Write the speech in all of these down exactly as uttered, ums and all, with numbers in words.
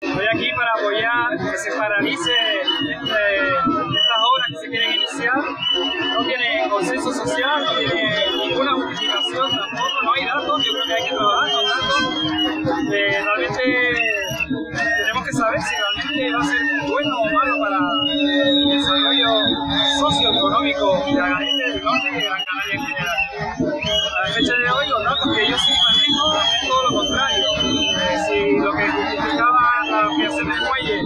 Estoy aquí para apoyar que se paralice este, estas obras que se quieren iniciar. No tiene consenso social, no tiene ninguna justificación tampoco, no hay datos. Yo creo que hay que trabajar con datos. Eh, realmente tenemos que saber si realmente va a ser bueno o malo para el desarrollo socioeconómico de la Garita del Norte y de Gran Canaria en general. A la fecha de hoy, los datos que yo sí manejo es todo lo contrario. Eh, si lo que justificaba que se me muelle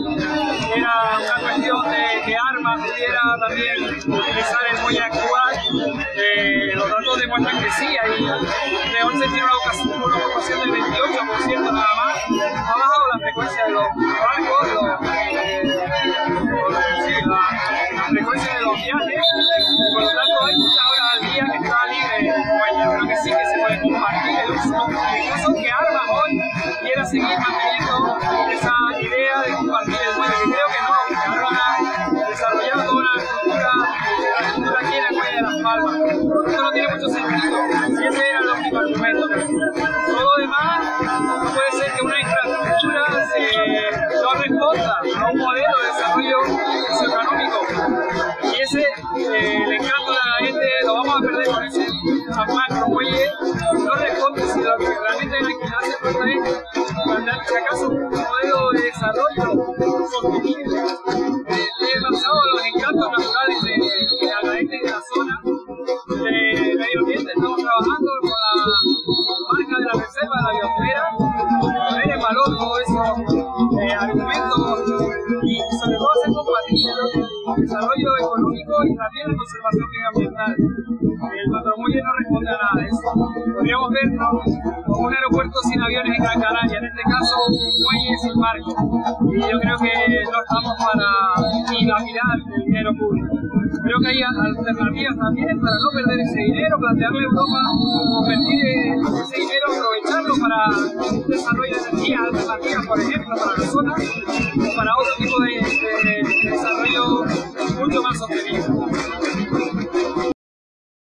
era una cuestión de que Armas debiera también utilizar el muelle actual, eh, los datos demuestran que sí, ahí Leonce tiene una ocupación, una ocupación del veintiocho por ciento nada más, ha bajado la frecuencia de los barcos, los, eh, los, sí, la, la frecuencia de los viajes, por lo tanto hay muchas horas al día que está libre el muelle. Creo que sí que se puede compartir el uso, incluso que Armas hoy quiera seguir manteniendo esa idea de compartir el muelle, que creo que no, que ahora desarrollar toda una cultura, la cultura aquí en el muelle de Las Palmas. Por lo tanto no tiene mucho sentido, si ese era el único argumento. Todo lo demás, no puede ser que una infraestructura se, no responda a un modelo de desarrollo socioeconómico. Y ese, eh, el encanto de la gente, lo vamos a perder con ese macro muelle, no responde si lo que realmente hay que hacer falta es acaso un modelo de desarrollo sostenible basado en los encantos naturales de, de la Garita y de la zona de medio ambiente. Estamos trabajando con la marca de la reserva de la biosfera, poner en valor todos esos eh, argumentos y sobre todo hacer compatible el desarrollo económico y también la conservación medioambiental. El macromuelle no responde a nada de eso. Podríamos vernos como un aeropuerto sin aviones en Gran Canaria, en este caso un muelle sin barco. Y yo creo que no estamos para dilapidar el dinero público. Creo que hay alternativas también para no perder ese dinero, plantearle a Europa, convertir ese dinero, aprovecharlo para desarrollo de energías alternativas, por ejemplo, para la zona, para otro tipo de